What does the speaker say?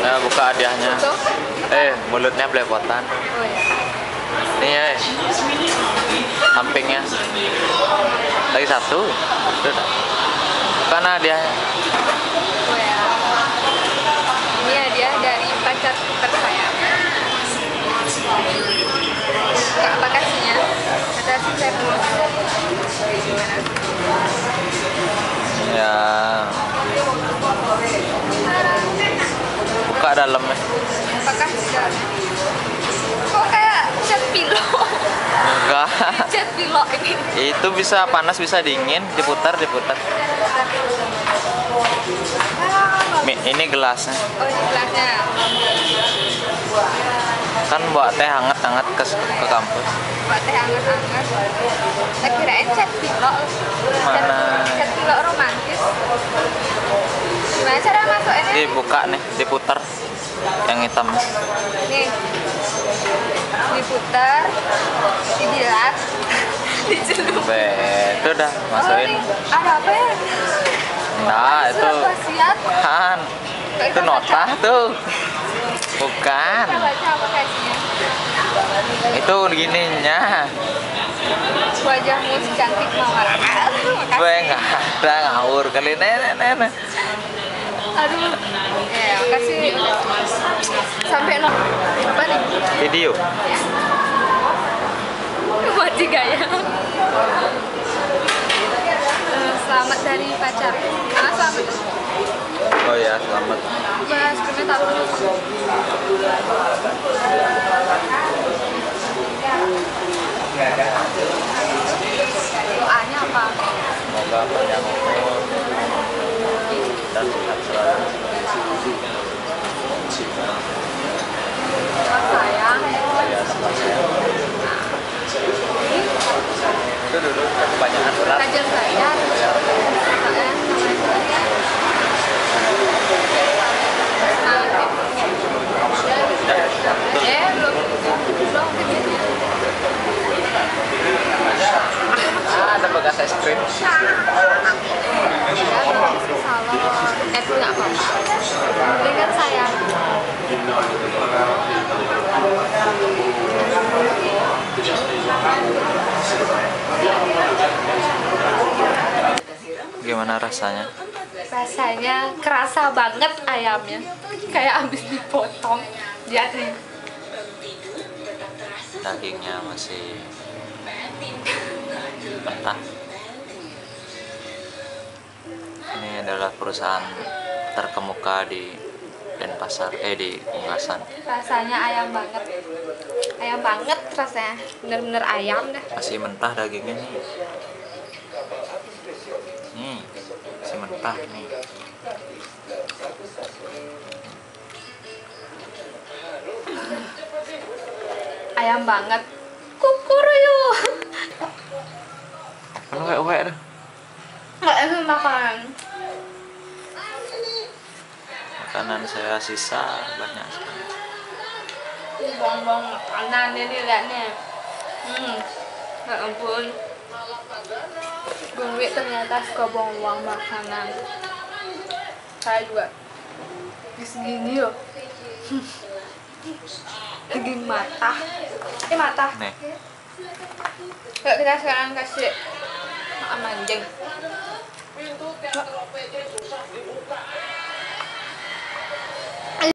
Nah, buka hadiahnya. Mulutnya belepotan. Nih ya, sampingnya. Lagi satu. Karena hadiahnya. Ini hadiah dari pacar tersayang. Apa kasihnya? Ada sih saya belum. Gimana? Ya. Buka dalamnya. Apakah kok kayak catpillow? Enggak. Catpillow ini. Itu bisa panas, bisa dingin, diputar. Ini gelasnya. Oh, ini gelasnya. Kan buat teh hangat-hangat ke kampus. Buat teh hangat-hangat. Saya kirain catpillow. Mana? Catpillow romantis. Gimana cara masuknya? Dibuka nih, diputar. Yang hitam. Nih. Diputar, dijilat, dicelup. Itu dah, masukin. Oh, ada apa ya? Nah, itu kan. Itu nota tuh. Bukan. Itu gininya. Wajahmu si cantik mawar. Enggak ada ngawur kali nenek. Aduh. Ya, makasih. Sampai no. Apa nih? Video. Buat juga ya. Selamat dari pacar. Ah, selamat. Oh ya, selamat. Mas, kami tahu. Doanya apa? Semoga panjang umur dan sehat selalu. Gimana rasanya? Rasanya kerasa banget ayamnya, kayak habis dipotong. Lihat nih, dagingnya masih mentah. Ini adalah perusahaan terkemuka di Denpasar, di Punggasan. Rasanya ayam banget. Ayam banget rasanya. Bener-bener ayam dah. Masih mentah dagingnya nih. Masih mentah nih. Ayam banget. Kukuruyuh. Uwek-uwek dah. Nggak enak makan. Makanan saya sisa banyak sekali. Bongbong makanan ini lihatnya. Ya ampun. Bung Wi ternyata suka bongbong makanan. Saya juga. Di segini loh. Daging mata. Ini mata. Nih. Yuk kita sekarang kasih makan anjing.